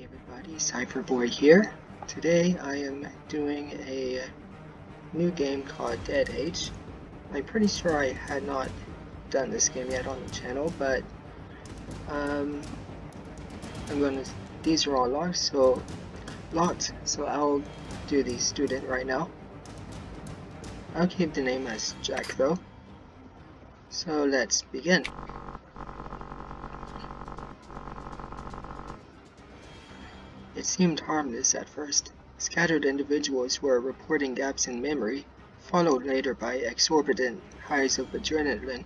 Hey everybody, Cypherboy here. Today I am doing a new game called Dead Age. I'm pretty sure I had not done this game yet on the channel, but these are all locked, so I'll do the student right now. I'll keep the name as Jack though. So let's begin. It seemed harmless at first. Scattered individuals were reporting gaps in memory, followed later by exorbitant highs of adrenaline.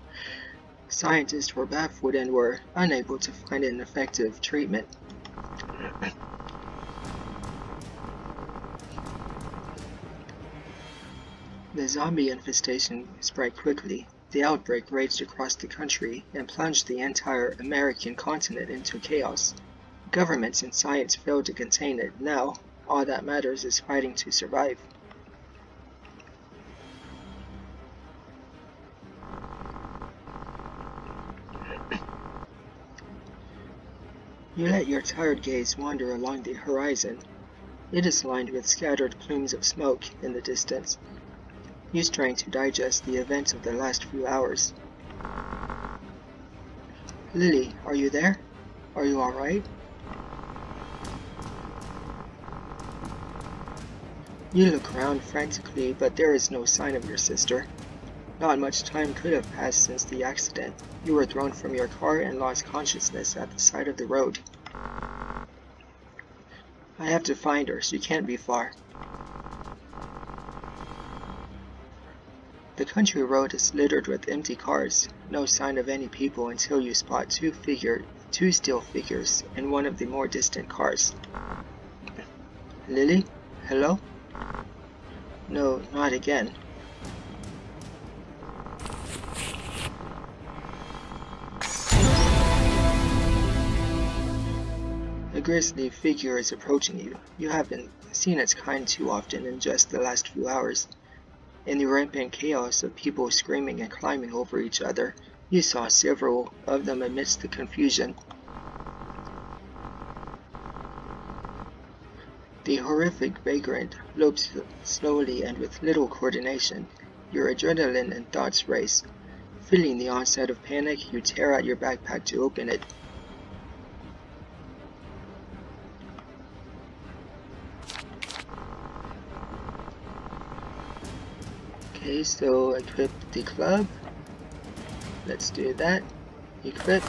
Scientists were baffled and were unable to find an effective treatment. The zombie infestation spread quickly. The outbreak raged across the country and plunged the entire American continent into chaos. Governments and science failed to contain it. Now, all that matters is fighting to survive. You let your tired gaze wander along the horizon. It is lined with scattered plumes of smoke in the distance. You're trying to digest the events of the last few hours. Lily, are you there? Are you alright? You look around frantically, but there is no sign of your sister. Not much time could have passed since the accident. You were thrown from your car and lost consciousness at the side of the road. I have to find her. She can't be far. The country road is littered with empty cars. No sign of any people until you spot two still figures in one of the more distant cars. Lily? Hello? No, not again. A grisly figure is approaching you. You haven't seen its kind too often in just the last few hours. In the rampant chaos of people screaming and climbing over each other, you saw several of them amidst the confusion. The horrific vagrant lopes slowly and with little coordination. Your adrenaline and thoughts race. Feeling the onset of panic, you tear out your backpack to open it. Okay, so equip the club. Let's do that. Equip.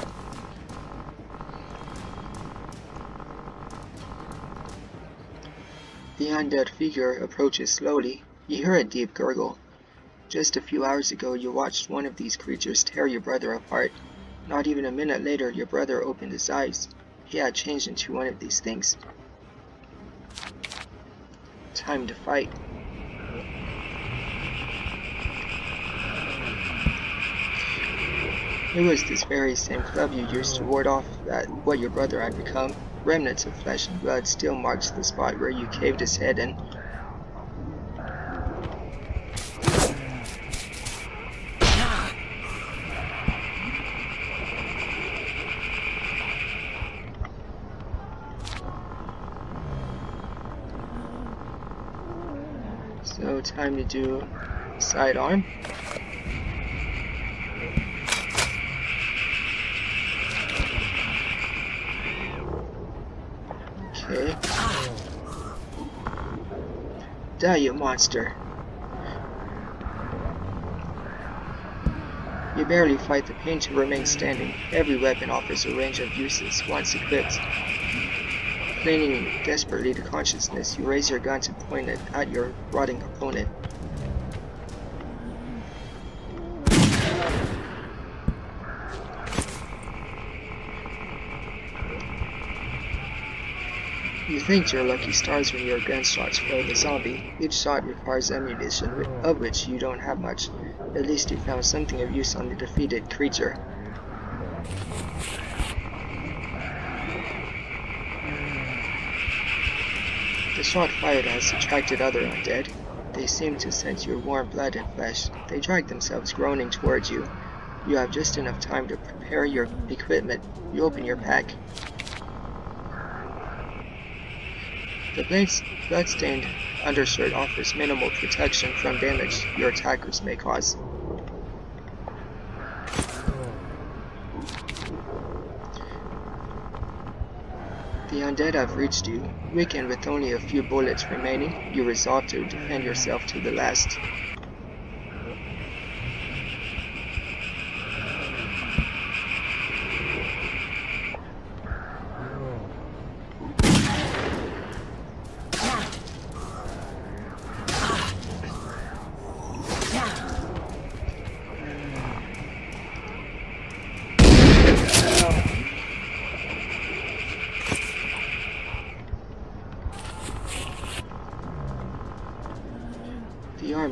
The undead figure approaches slowly. You hear a deep gurgle. Just a few hours ago, you watched one of these creatures tear your brother apart. Not even a minute later, your brother opened his eyes. He had changed into one of these things. Time to fight. It was this very same club you used to ward off what your brother had become. Remnants of flesh and blood still marks the spot where you caved his head in. So time to do sidearm. Okay. Die, you monster. You barely fight the pain to remain standing. Every weapon offers a range of uses once equipped. Clinging desperately to consciousness, you raise your gun to point it at your rotting opponent. You thanked your lucky stars when your gunshots felled the zombie. Each shot requires ammunition, of which you don't have much. At least you found something of use on the defeated creature. The shot fired has attracted other undead. They seem to sense your warm blood and flesh. They drag themselves groaning towards you. You have just enough time to prepare your equipment. You open your pack. The bloodstained undershirt offers minimal protection from damage your attackers may cause. The undead have reached you. Weakened with only a few bullets remaining, you resolve to defend yourself to the last.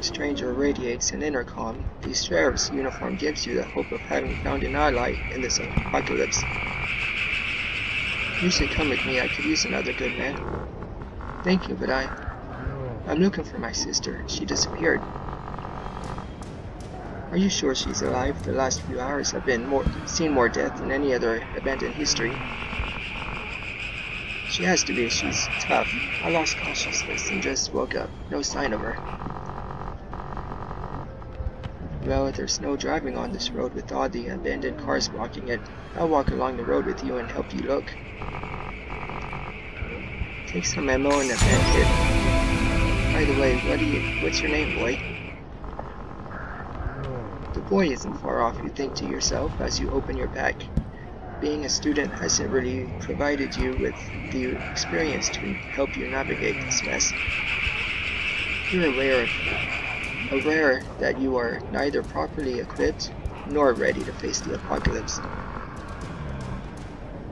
Stranger radiates an intercom. The sheriff's uniform gives you the hope of having found an ally in this apocalypse. You should come with me, I could use another good man. Thank you, but I'm looking for my sister. She disappeared. Are you sure she's alive? The last few hours have been seen more death than any other event in history. She has to be, she's tough. I lost consciousness and just woke up. No sign of her. Well, if there's no driving on this road with all the abandoned cars blocking it, I'll walk along the road with you and help you look. Take some ammo and a bandit. By the way, what's your name, boy? The boy isn't far off, you think to yourself as you open your pack. Being a student hasn't really provided you with the experience to help you navigate this mess. You're aware that you are neither properly equipped nor ready to face the apocalypse.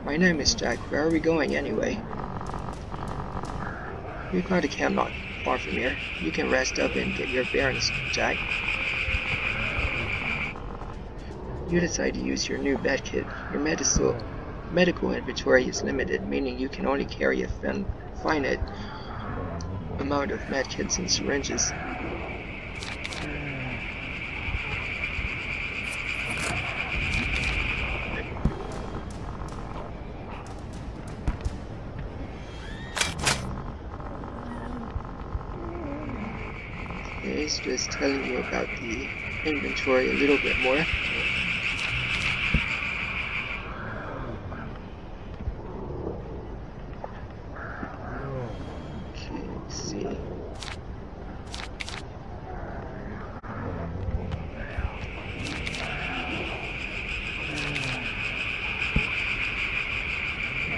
My name is Jack. Where are we going anyway? We've got a camp not far from here. You can rest up and get your bearings, Jack. You decide to use your new bed kit. Your medical inventory is limited, meaning you can only carry a finite amount of med kits and syringes. Just telling you about the inventory a little bit more. Okay, let's see.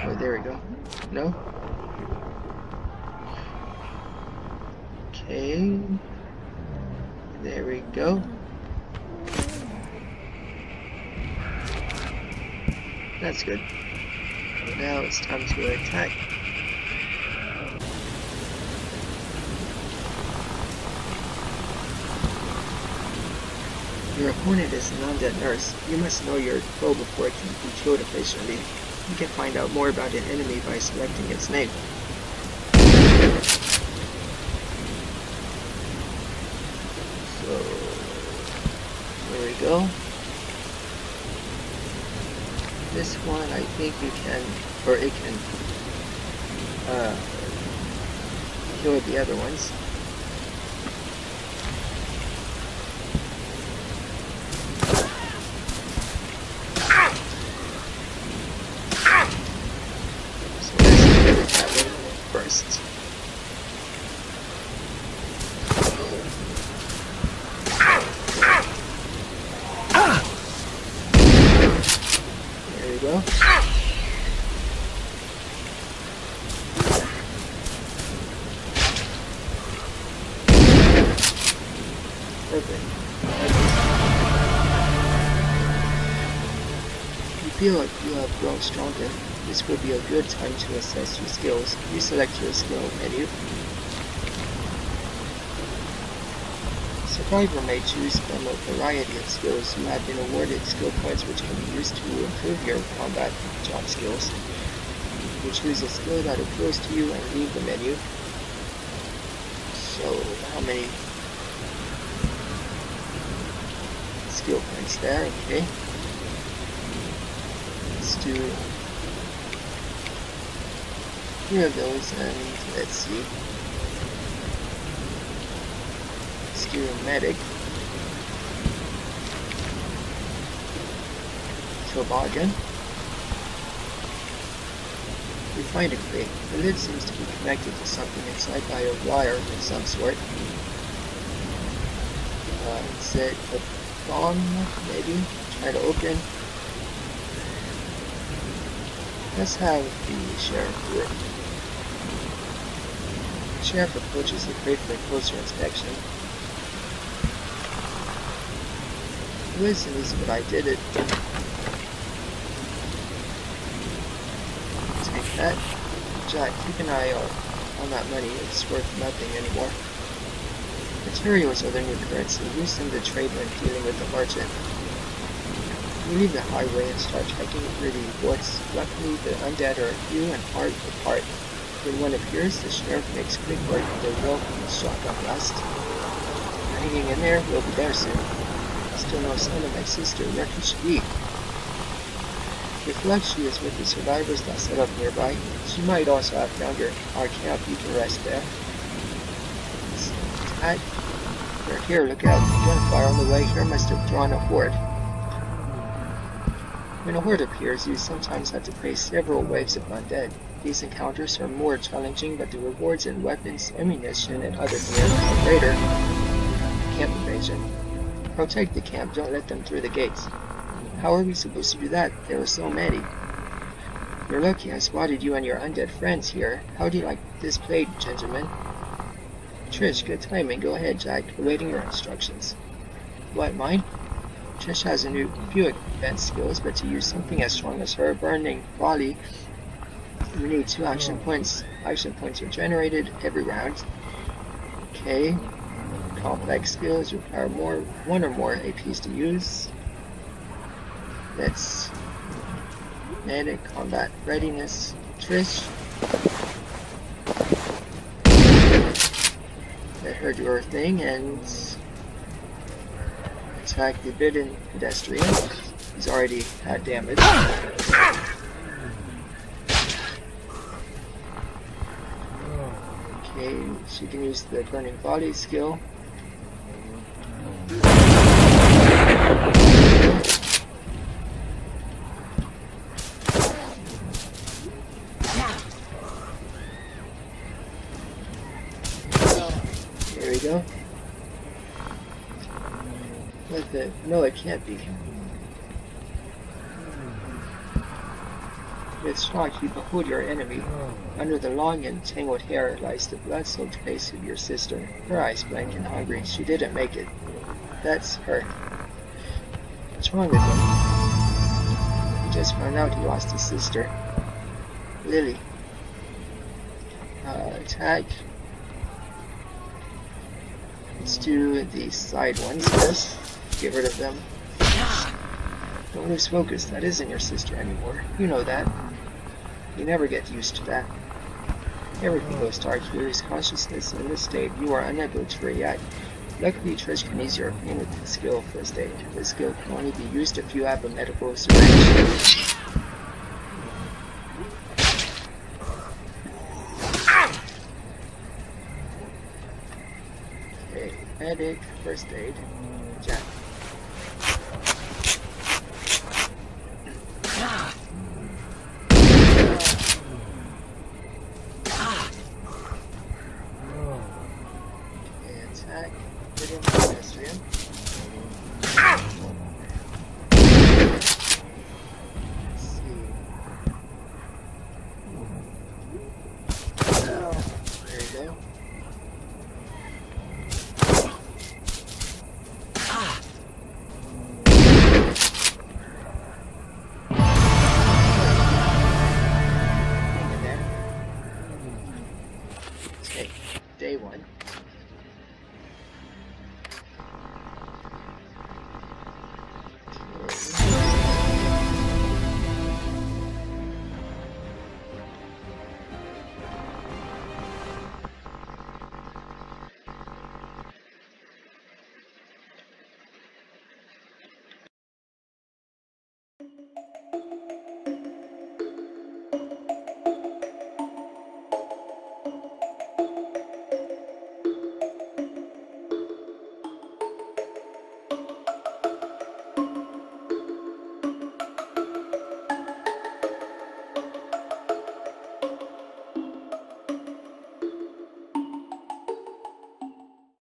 Oh, there we go. No? Okay. There we go. That's good. Now it's time to attack. Your opponent is an undead nurse. You must know your foe before it can be killed efficiently. You can find out more about an enemy by selecting its name. There we go. This one, I think you can, or it can, kill the other ones. So let's do that one first. Feel like you have grown stronger. This will be a good time to assess your skills. You select your skill menu. Survivor may choose from a variety of skills. You have been awarded skill points which can be used to improve your combat job skills. You choose a skill that appeals to you and leave the menu. So, how many skill points there? Okay. Let's do here are those, and let's see. Skiromatic. Toboggan. We find a crate. The lid seems to be connected to something inside by a wire of some sort. Is it a bomb? Maybe? Try to open. Let's have the sheriff work. The sheriff approaches the crate for a closer inspection. Who is this? But I did it. Take that. Jack, keep an eye on that money. It's worth nothing anymore. Materials are their new currency. Use them to trade when dealing with the merchant. We leave the highway and start trekking through the woods. Luckily, the undead are few and hard to part. When one appears, the sheriff makes quick work of the well-known shotgun blast. Hanging in there, we'll be there soon. Still no sign of my sister, where could she be? If luck, she is with the survivors that set up nearby. She might also have found our camp. You can rest there. We're here, look out. Gunfire on the way here must have drawn a horde. When a horde appears, you sometimes have to face several waves of undead. These encounters are more challenging, but the rewards in weapons, ammunition, and other gear are greater. Camp invasion. Protect the camp, don't let them through the gates. How are we supposed to do that? There are so many. You're lucky I spotted you and your undead friends here. How do you like this plague, gentlemen? Trish, good timing. Go ahead, Jack. Awaiting your instructions. What, mine? Trish has few advanced skills, but to use something as strong as her burning volley, we need 2 action points. Action points are generated every round. Okay. Complex skills require one or more APs to use. Let's medic, combat readiness. Trish, let her do her thing and attack the bidden pedestrian. He's already had damage. Okay, she can use the burning body skill. There we go. What the? No, it can't be. With shock, you behold your enemy. Under the long and tangled hair lies the blood-soaked face of your sister. Her eyes blank and hungry. She didn't make it. That's her. What's wrong with him? He just found out he lost his sister. Lily. Attack. Let's do the side ones first. Get rid of them. Don't lose focus. That isn't your sister anymore. You know that. You never get used to that. Everything goes dark. You lose consciousness in this state. You are unable to react. Luckily, Trish can use your pain with the skill first aid. This skill can only be used if you have a medical syringe. Medic, first aid, Jack.